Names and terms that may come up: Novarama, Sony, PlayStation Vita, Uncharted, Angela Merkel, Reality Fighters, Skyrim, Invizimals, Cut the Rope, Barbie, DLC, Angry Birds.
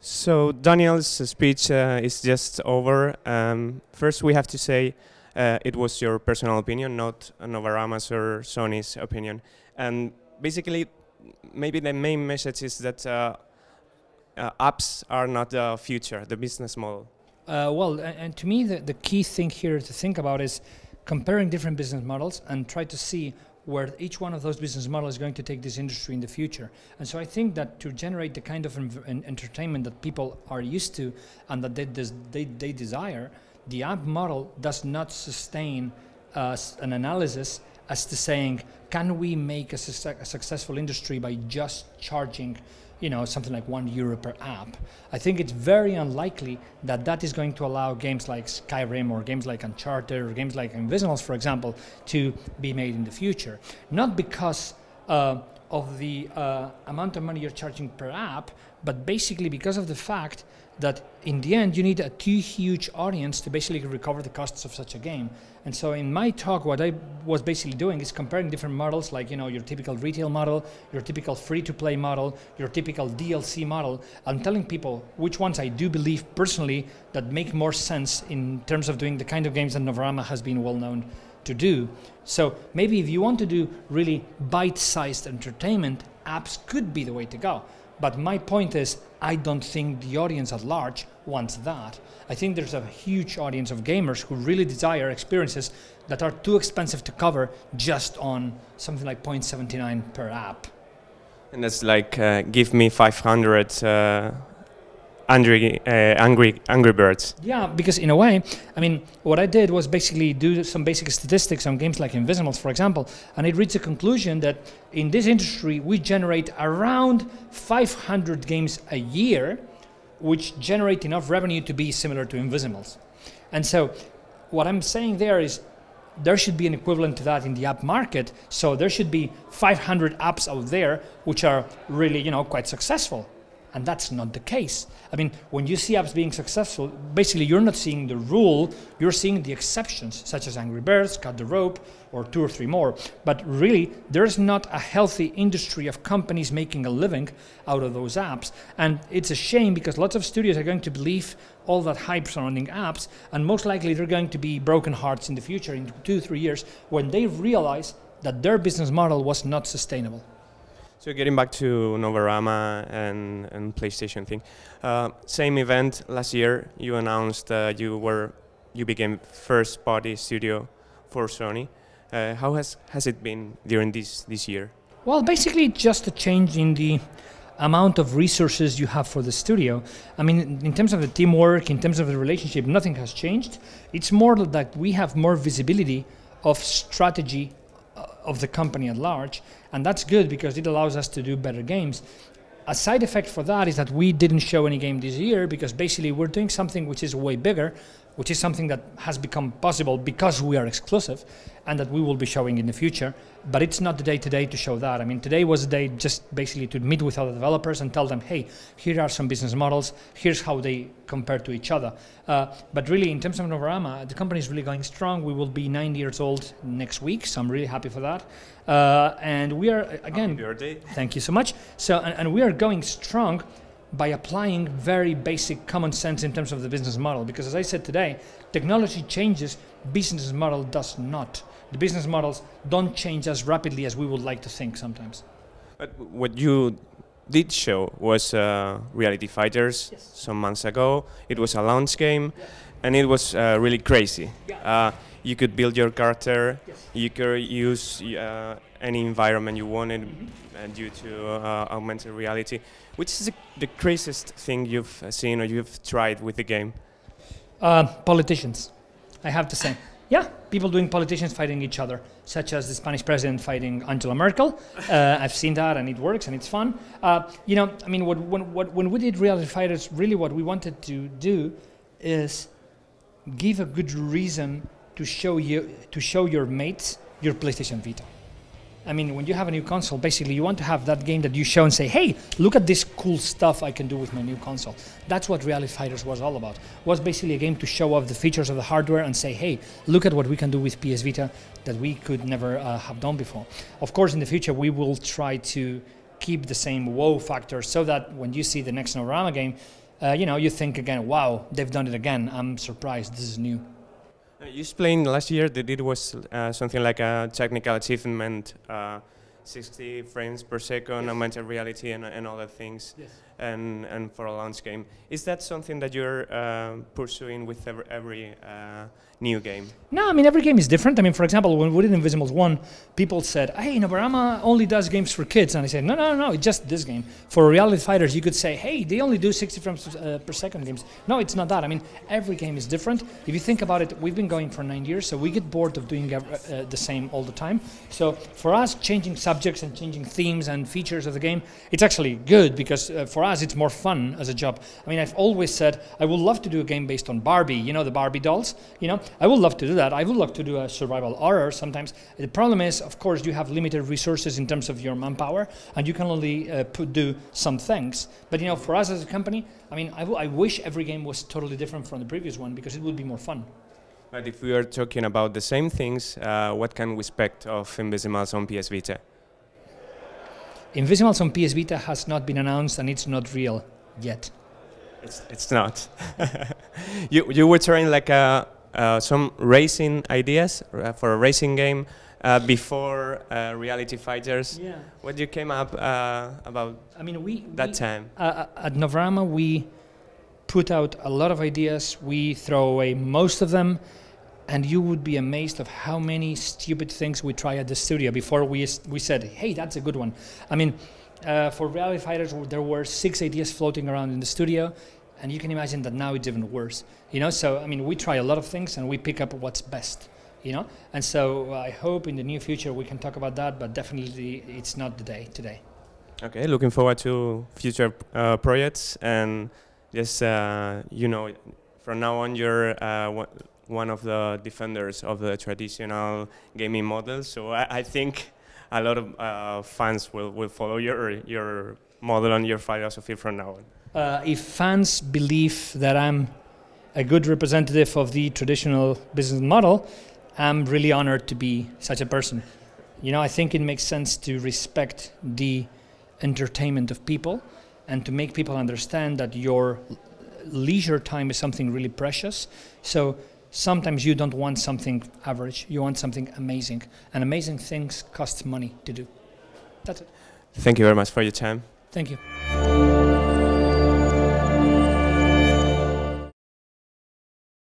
So Daniel's speech is just over. First we have to say it was your personal opinion, not Novarama's or Sony's opinion. And basically, maybe the main message is that apps are not the future, the business model. Well, and to me, the key thing here to think about is comparing different business models and try to see where each one of those business models is going to take this industry in the future. And so I think that to generate the kind of entertainment that people are used to and that they desire, the app model does not sustain an analysis as to saying, can we make a successful industry by just charging, you know, something like €1 per app? I think it's very unlikely that that is going to allow games like Skyrim or games like Uncharted or games like Invizimals, for example, to be made in the future. Not because of the amount of money you're charging per app, but basically because of the fact that in the end you need a too huge audience to basically recover the costs of such a game. And so in my talk, what I was basically doing is comparing different models, like, you know, your typical retail model, your typical free-to-play model, your typical DLC model. I'm telling people which ones I do believe personally that make more sense in terms of doing the kind of games that Novarama has been well known to do. So maybe if you want to do really bite-sized entertainment, apps could be the way to go. But my point is, I don't think the audience at large wants that. I think there's a huge audience of gamers who really desire experiences that are too expensive to cover just on something like 0.79 per app. And that's like, give me 500 Angry Birds. Yeah, because in a way, I mean, what I did was basically do some basic statistics on games like Invizimals, for example, and it reached a conclusion that in this industry we generate around 500 games a year, which generate enough revenue to be similar to Invizimals. And so what I'm saying there is there should be an equivalent to that in the app market, so there should be 500 apps out there which are really, you know, quite successful. And that's not the case. I mean, when you see apps being successful, basically you're not seeing the rule, you're seeing the exceptions, such as Angry Birds, Cut the Rope, or 2 or 3 more. But really, there's not a healthy industry of companies making a living out of those apps. And it's a shame because lots of studios are going to believe all that hype surrounding apps, and most likely they're going to be broken hearts in the future, in 2 or 3 years, when they realize that their business model was not sustainable. So getting back to Novarama and PlayStation thing, same event last year. You announced you became first-party studio for Sony. How has it been during this year? Well, basically just a change in the amount of resources you have for the studio. I mean, in terms of the teamwork, in terms of the relationship, nothing has changed. It's more that we have more visibility of strategy of the company at large, and that's good because it allows us to do better games. A side effect for that is that we didn't show any game this year because basically we're doing something which is way bigger, which is something that has become possible because we are exclusive and that we will be showing in the future, but it's not the day today to show that. I mean, today was the day just basically to meet with other developers and tell them, hey, here are some business models, here's how they compare to each other. But really, in terms of Novarama, the company is really going strong. We will be 9 years old next week, so I'm really happy for that. And we are, again, happy birthday. Thank you so much. So, and we are going strong by applying very basic common sense in terms of the business model. Because as I said today, technology changes, business model does not. The business models don't change as rapidly as we would like to think sometimes. But what you did show was Reality Fighters, yes, some months ago. It was a launch game, yeah, and it was really crazy. Yeah. You could build your character, yes, you could use any environment you wanted, mm-hmm, due to augmented reality. Which is the craziest thing you've seen or you've tried with the game? Politicians, I have to say. Yeah, people doing politicians fighting each other, such as the Spanish president fighting Angela Merkel. I've seen that and it works and it's fun. You know, I mean, when we did Reality Fighters, really what we wanted to do is give a good reason to show your mates your PlayStation Vita. I mean, when you have a new console, basically you want to have that game that you show and say, hey, look at this cool stuff I can do with my new console. That's what Reality Fighters was all about. Was basically a game to show off the features of the hardware and say, hey, look at what we can do with PS Vita that we could never have done before. Of course, in the future, we will try to keep the same wow factor so that when you see the next Novarama game, you know, you think again, wow, they've done it again. I'm surprised, this is new. You explained last year that it was something like a technical achievement, 60 frames per second, yes, augmented reality and other things, yes, and for a launch game. Is that something that you're pursuing with every new game? No, I mean, every game is different. I mean, for example, when we did Invizimals 1, people said, hey, Novarama only does games for kids. And I said, no, no, no, it's just this game. For Reality Fighters, you could say, hey, they only do 60 frames per second games. No, it's not that. I mean, every game is different. If you think about it, we've been going for 9 years, so we get bored of doing the same all the time. So for us, changing subjects and changing themes and features of the game, it's actually good because for us, it's more fun as a job. I mean, I've always said, I would love to do a game based on Barbie, you know, the Barbie dolls, you know, I would love to do that. I would love to do a survival horror sometimes. The problem is, of course, you have limited resources in terms of your manpower, and you can only do some things. But, you know, for us as a company, I mean, I wish every game was totally different from the previous one, because it would be more fun. But if we are talking about the same things, what can we expect of Invizimals on PS Vita? Invizimals on PS Vita has not been announced, and it's not real yet. It's not. You were trying like a... some racing ideas for a racing game before Reality Fighters. Yeah. What you came up about? I mean, we time at Novarama we put out a lot of ideas. We throw away most of them, and you would be amazed of how many stupid things we try at the studio before we said, "Hey, that's a good one." I mean, for Reality Fighters, there were 6 ideas floating around in the studio. And you can imagine that now it's even worse, you know? So, I mean, we try a lot of things and we pick up what's best, you know? And so I hope in the near future we can talk about that, but definitely it's not the day today. Okay, looking forward to future projects, and just, you know, from now on you're one of the defenders of the traditional gaming model, so I think a lot of fans will follow your model and your philosophy from now on. If fans believe that I'm a good representative of the traditional business model, I'm really honored to be such a person. You know, I think it makes sense to respect the entertainment of people and to make people understand that your leisure time is something really precious. So sometimes you don't want something average, you want something amazing. And amazing things cost money to do. That's it. Thank you very much for your time. Thank you.